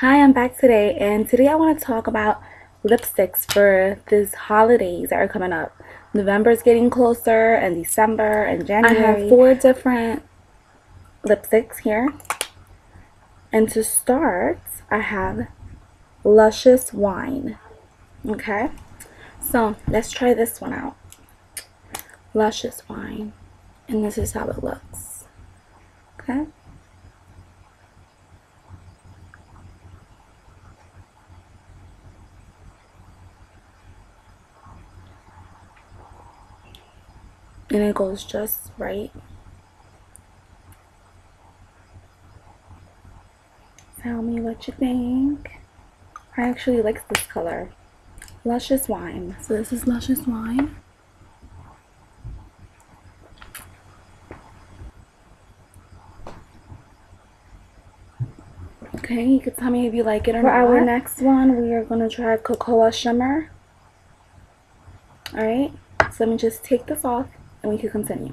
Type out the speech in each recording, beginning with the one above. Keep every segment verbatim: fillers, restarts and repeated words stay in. Hi, I'm back today, and today I want to talk about lipsticks for these holidays that are coming up. November is getting closer, and December and January. I have four different lipsticks here, and to start I have Luscious Wine. Okay, so let's try this one out. Luscious Wine, and this is how it looks. Okay. And it goes just right. Tell me what you think. I actually like this color. Luscious Wine. So this is Luscious Wine. Okay, you can tell me if you like it or not. For our next one, we are going to try Coca-Cola Shimmer. Alright, so let me just take this off. And we can continue.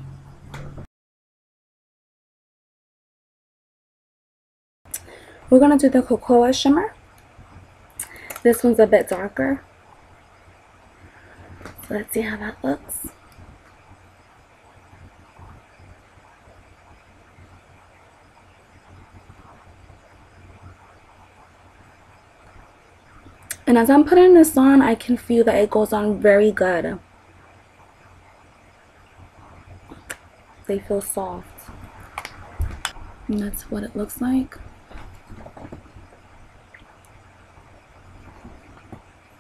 We're going to do the Coca-Cola Shimmer. This one's a bit darker. So let's see how that looks. And as I'm putting this on, I can feel that it goes on very good. They feel soft, and that's what it looks like.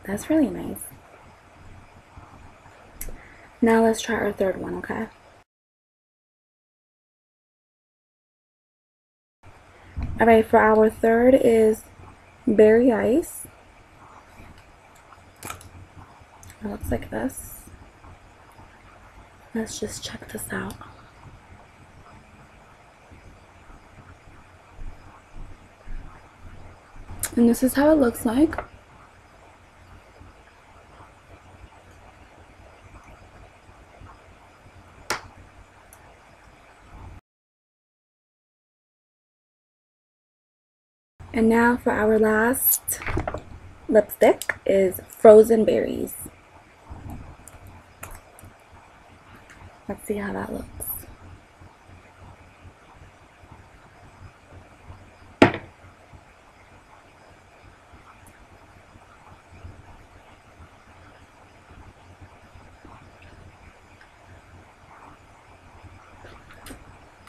That's really nice. Now let's try our third one, okay? Alright, for our third is Berry Ice. It looks like this. Let's just check this out. And this is how it looks like. And now for our last lipstick is Frozen Berries. Let's see how that looks.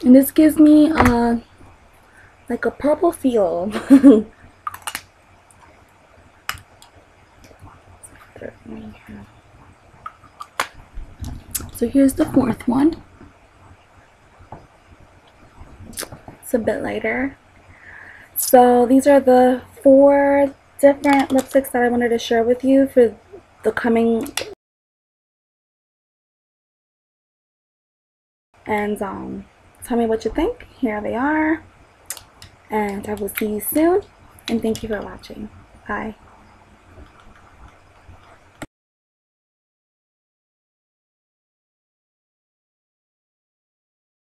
And this gives me uh, like a purple feel. So here's the fourth one. It's a bit lighter. So these are the four different lipsticks that I wanted to share with you for the coming. And um. Tell me what you think. Here they are. And I will see you soon. And thank you for watching. Bye.